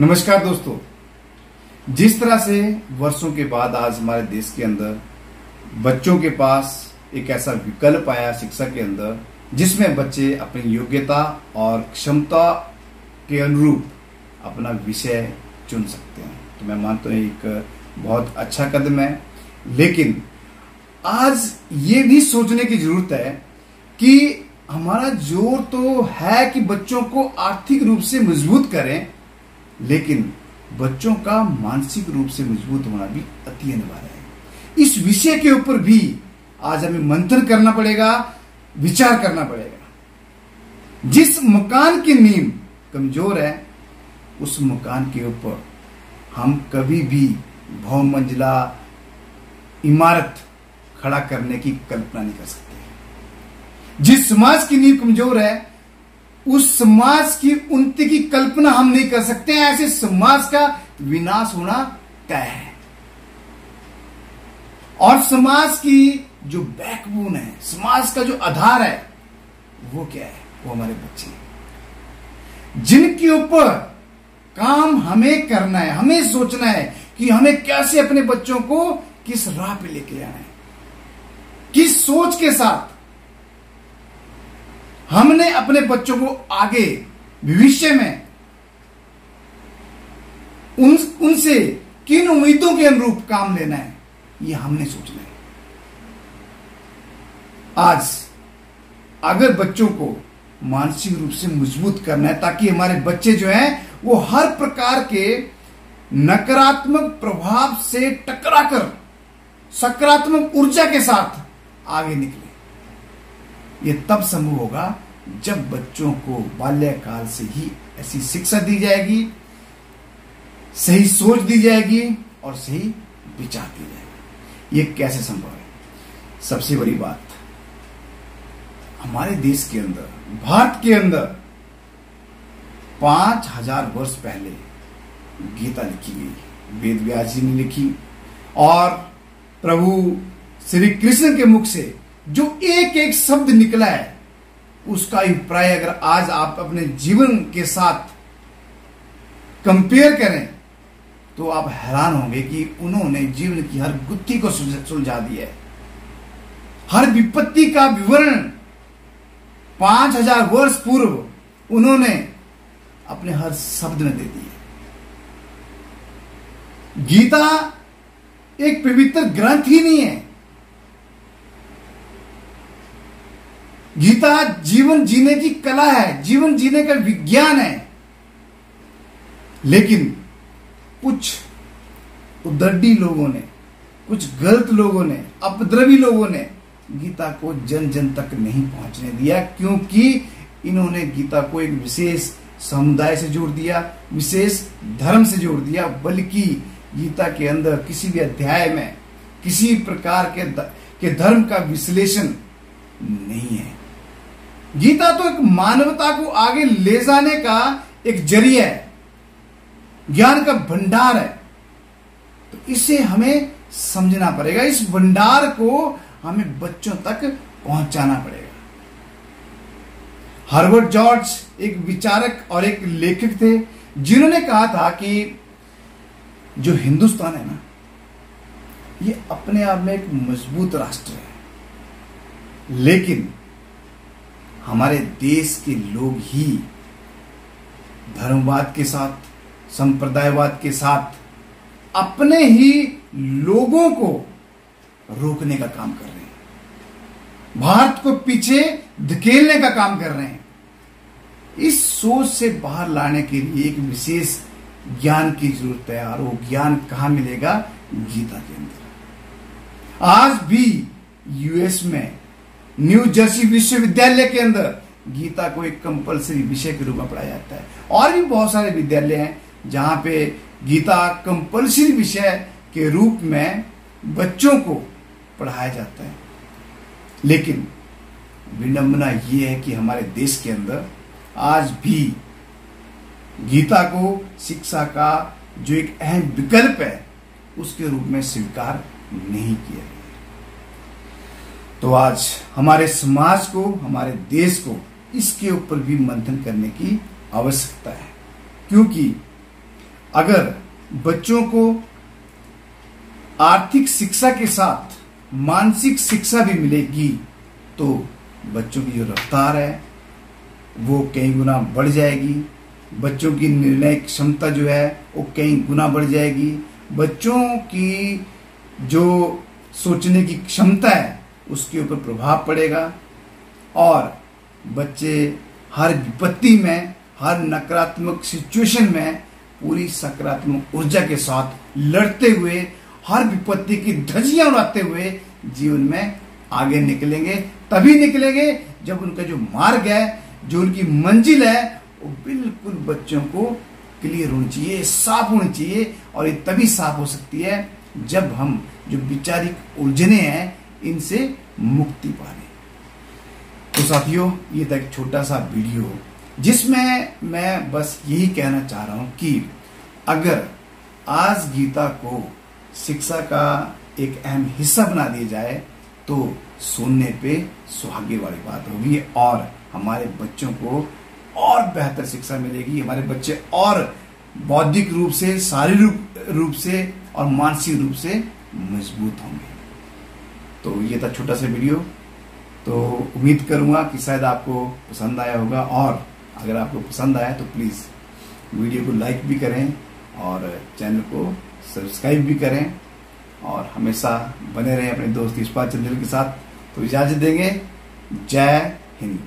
नमस्कार दोस्तों, जिस तरह से वर्षों के बाद आज हमारे देश के अंदर बच्चों के पास एक ऐसा विकल्प आया शिक्षा के अंदर, जिसमें बच्चे अपनी योग्यता और क्षमता के अनुरूप अपना विषय चुन सकते हैं, तो मैं मानता हूँ एक बहुत अच्छा कदम है। लेकिन आज ये भी सोचने की जरूरत है कि हमारा जोर तो है कि बच्चों को आर्थिक रूप से मजबूत करें, लेकिन बच्चों का मानसिक रूप से मजबूत होना भी अति अनिवार्य है। इस विषय के ऊपर भी आज हमें मंथन करना पड़ेगा, विचार करना पड़ेगा। जिस मकान की नींव कमजोर है, उस मकान के ऊपर हम कभी भी बहुमंजिला इमारत खड़ा करने की कल्पना नहीं कर सकते। जिस समाज की नींव कमजोर है, उस समाज की उन्नति की कल्पना हम नहीं कर सकते हैं। ऐसे समाज का विनाश होना तय है। और समाज की जो बैकबोन है, समाज का जो आधार है, वो क्या है? वो हमारे बच्चे हैं, जिनके ऊपर काम हमें करना है। हमें सोचना है कि हमें कैसे अपने बच्चों को किस राह पे लेके आना है, किस सोच के साथ हमने अपने बच्चों को आगे भविष्य में उनसे किन उम्मीदों के अनुरूप काम लेना है, ये हमने सोचना है। आज अगर बच्चों को मानसिक रूप से मजबूत करना है, ताकि हमारे बच्चे जो हैं वो हर प्रकार के नकारात्मक प्रभाव से टकराकर सकारात्मक ऊर्जा के साथ आगे निकले, ये तब संभव होगा जब बच्चों को बाल्यकाल से ही ऐसी शिक्षा दी जाएगी, सही सोच दी जाएगी और सही विचार दी जाएगी। ये कैसे संभव है? सबसे बड़ी बात, हमारे देश के अंदर, भारत के अंदर 5000 वर्ष पहले गीता लिखी गई, वेद व्यास जी ने लिखी, और प्रभु श्री कृष्ण के मुख से जो एक एक शब्द निकला है, उसका अभिप्राय अगर आज आप अपने जीवन के साथ कंपेयर करें तो आप हैरान होंगे कि उन्होंने जीवन की हर गुत्थी को सुलझा दिया है। हर विपत्ति का विवरण 5000 वर्ष पूर्व उन्होंने अपने हर शब्द में दे दिया। गीता एक पवित्र ग्रंथ ही नहीं है। गीता जीवन जीने की कला है, जीवन जीने का विज्ञान है। लेकिन कुछ उद्दंडी लोगों ने, कुछ गलत लोगों ने, अपद्रवी लोगों ने गीता को जन जन तक नहीं पहुंचने दिया, क्योंकि इन्होंने गीता को एक विशेष समुदाय से जोड़ दिया, विशेष धर्म से जोड़ दिया। बल्कि गीता के अंदर किसी भी अध्याय में किसी प्रकार के धर्म का विश्लेषण नहीं है। गीता तो एक मानवता को आगे ले जाने का एक जरिया है, ज्ञान का भंडार है। तो इसे हमें समझना पड़ेगा, इस भंडार को हमें बच्चों तक पहुंचाना पड़ेगा। हर्बर्ट जॉर्ज एक विचारक और एक लेखक थे, जिन्होंने कहा था कि जो हिंदुस्तान है ना, ये अपने आप में एक मजबूत राष्ट्र है, लेकिन हमारे देश के लोग ही धर्मवाद के साथ, संप्रदायवाद के साथ अपने ही लोगों को रोकने का काम कर रहे हैं, भारत को पीछे धकेलने का काम कर रहे हैं। इस सोच से बाहर लाने के लिए एक विशेष ज्ञान की जरूरत है, और वो ज्ञान कहाँ मिलेगा? गीता के अंदर। आज भी यूएस में न्यू जर्सी विश्वविद्यालय के अंदर गीता को एक कंपलसरी विषय के रूप में पढ़ाया जाता है, और भी बहुत सारे विद्यालय हैं जहां पे गीता कंपलसरी विषय के रूप में बच्चों को पढ़ाया जाता है। लेकिन विडंबना यह है कि हमारे देश के अंदर आज भी गीता को शिक्षा का जो एक अहम विकल्प है, उसके रूप में स्वीकार नहीं किया गया। तो आज हमारे समाज को, हमारे देश को इसके ऊपर भी मंथन करने की आवश्यकता है, क्योंकि अगर बच्चों को आर्थिक शिक्षा के साथ मानसिक शिक्षा भी मिलेगी तो बच्चों की जो रफ्तार है वो कई गुना बढ़ जाएगी, बच्चों की निर्णय क्षमता जो है वो कई गुना बढ़ जाएगी, बच्चों की जो सोचने की क्षमता है उसके ऊपर प्रभाव पड़ेगा और बच्चे हर विपत्ति में, हर नकारात्मक सिचुएशन में पूरी सकारात्मक ऊर्जा के साथ लड़ते हुए, हर विपत्ति की धज्जियां उड़ाते हुए जीवन में आगे निकलेंगे। तभी निकलेंगे जब उनका जो मार्ग है, जो उनकी मंजिल है, वो बिल्कुल बच्चों को क्लियर होनी चाहिए, साफ होनी चाहिए। और ये तभी साफ हो सकती है जब हम जो वैचारिक उलझने हैं इनसे मुक्ति पा लें। तो साथियों, ये था एक छोटा सा वीडियो जिसमें मैं बस यही कहना चाह रहा हूं कि अगर आज गीता को शिक्षा का एक अहम हिस्सा बना दिया जाए तो सुनने पे सुहागे वाली बात होगी और हमारे बच्चों को और बेहतर शिक्षा मिलेगी। हमारे बच्चे और बौद्धिक रूप से, शारीरिक रूप से और मानसिक रूप से मजबूत होंगे। तो ये था छोटा सा वीडियो। तो उम्मीद करूंगा कि शायद आपको पसंद आया होगा और अगर आपको पसंद आया तो प्लीज़ वीडियो को लाइक भी करें और चैनल को सब्सक्राइब भी करें और हमेशा बने रहें अपने दोस्त यशपाल चंदेल के साथ। तो इजाज़त देंगे। जय हिंद।